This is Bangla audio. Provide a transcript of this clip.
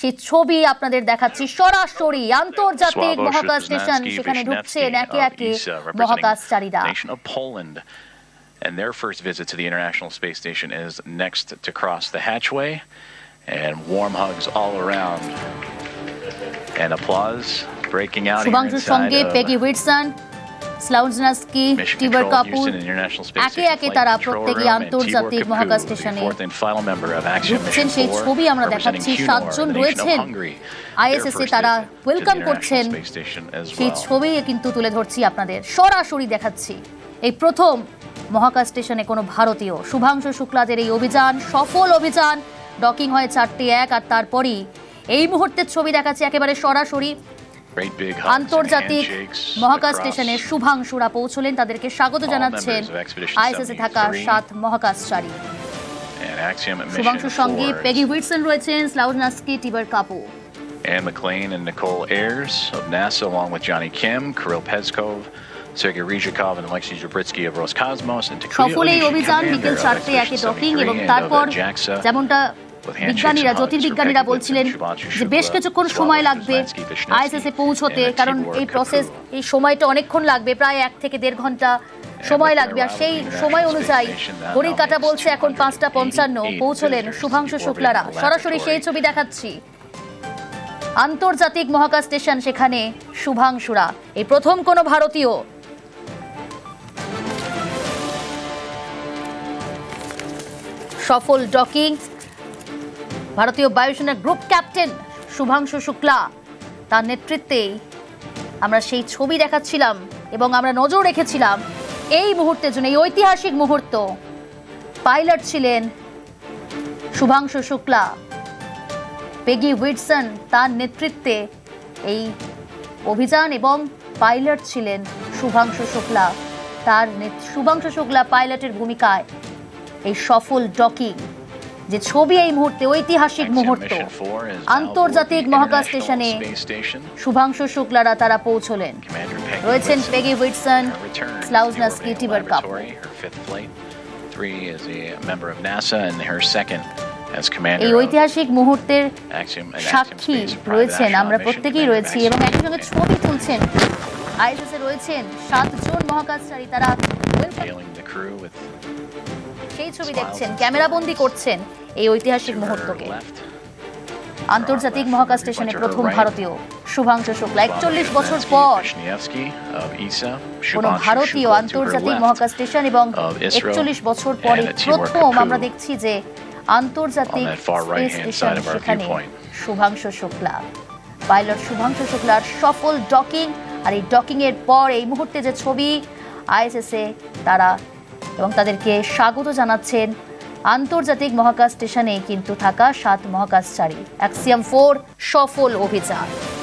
সেই ছবি আপনাদের দেখাচ্ছি সরাসরি আন্তর্জাতিক মহাকাশ স্টেশন সেখানে ঢুকছেন একে একে মহাকাশচারীরা। And their first visit to the International Space Station is next to cross the hatchway, and warm hugs all around, and applause breaking out here inside of Peggy Whitson, Slavosky, Tiber Kapu, International Space Station the fourth and final member of Action Mission 4, representing Cunor, the nation of Hungary, their first visit to the International Space Station as well. মহাকাশ স্টেশনে কোনো ভারতীয় শুভাংশু শুক্লাদের এই অভিযান সফল অভিযান ডকিং হয় 4:01 আর তারপরই এই মুহূর্তের ছবি দেখাচ্ছি একেবারে সরাসরি আন্তর্জাতিক মহাকাশ স্টেশনে শুভাংশুরা পৌঁছলেন তাদেরকে স্বাগত জানাচ্ছেন আইএসএসে থাকা 7 মহাকাশচারী শুভাংশুর সঙ্গে পেগি হুইটসন রয়েছেন স্লাউজনাস্কি টিবার কাপু and McLean and Nicole Ayers of NASA along with Johnny Kim, Kiril Pezyakov, Sergei Rizhikov and Mikhail Zabritsky of Roscosmos and Takuya with বিজ্ঞানীরা জ্যোতির্বিজ্ঞানীরা বলছিলেন যে বেশ কিছুক্ষণ সময় লাগবে আইএসএস এ পৌঁছতে কারণ এই প্রসেস এই সময়টা অনেকক্ষণ লাগবে প্রায় 1 থেকে 1.5 ঘন্টা সময় লাগবে আর সেই সময় অনুযায়ী ঘড়ির কাঁটা বলছে এখন 5:55 পৌঁছলেন শুভাংশু শুক্লারা সরাসরি সেই ছবি দেখাচ্ছি আন্তর্জাতিক মহাকাশ স্টেশন সেখানে শুভাংশুরা এই প্রথম কোন ভারতীয় সফল ডকিং ভারতীয় বায়ুসেনা গ্রুপ ক্যাপ্টেন শুভাংশু শুক্লা তার নেতৃত্বে আমরা সেই ছবি দেখাচ্ছিলাম এবং আমরা নজর রেখেছিলাম এই মুহূর্তের জন্য এই ঐতিহাসিক মুহূর্ত পাইলট ছিলেন শুভাংশু শুক্লা পেগি হুইটসন তার নেতৃত্বে এই অভিযান এবং পাইলট ছিলেন শুভাংশু শুক্লা তার শুভাংশু শুক্লা পাইলটের ভূমিকায় এই সফল ডকিং যে ছবি এই মুহূর্তে ঐতিহাসিক মুহূর্ত আন্তর্জাতিক মহাকাশ স্টেশনে শুভাংশু শুক্লারা তারা পৌঁছলেন রয়েছেন পেগি হুইটসন স্লাউজনাস্কি টিবার কাপু এই ঐতিহাসিক মুহূর্তের সাক্ষী রয়েছেন আমরা প্রত্যেকেই রয়েছি এবং একই সঙ্গে ছবি তুলছেন আইএসএস এ রয়েছেন 7 জন মহাকাশচারী তারা সেই ছবি দেখছেন ক্যামেরাবন্দি করছেন এই ঐতিহাসিক মুহূর্তকে আন্তর্জাতিক মহাকাশ স্টেশনে প্রথম ভারতীয় শুভাংশু শুক্লা 41 বছর পর কোনো ভারতীয় আন্তর্জাতিক মহাকাশ স্টেশন এবং 41 বছর পরে প্রথম আমরা দেখছি যে আন্তর্জাতিক স্পেস স্টেশন সেখানে শুভাংশু শুক্লা পাইলট শুভাংশু শুক্লার সফল ডকিং আর এই ডকিং এর পর এই মুহূর্তে যে ছবি আইএসএস এ তারা এবং তাদেরকে স্বাগত জানাচ্ছেন আন্তর্জাতিক মহাকাশ স্টেশনে কিন্তু থাকা 7 মহাকাশচারী অ্যাক্সিয়াম 4 সফল অভিযান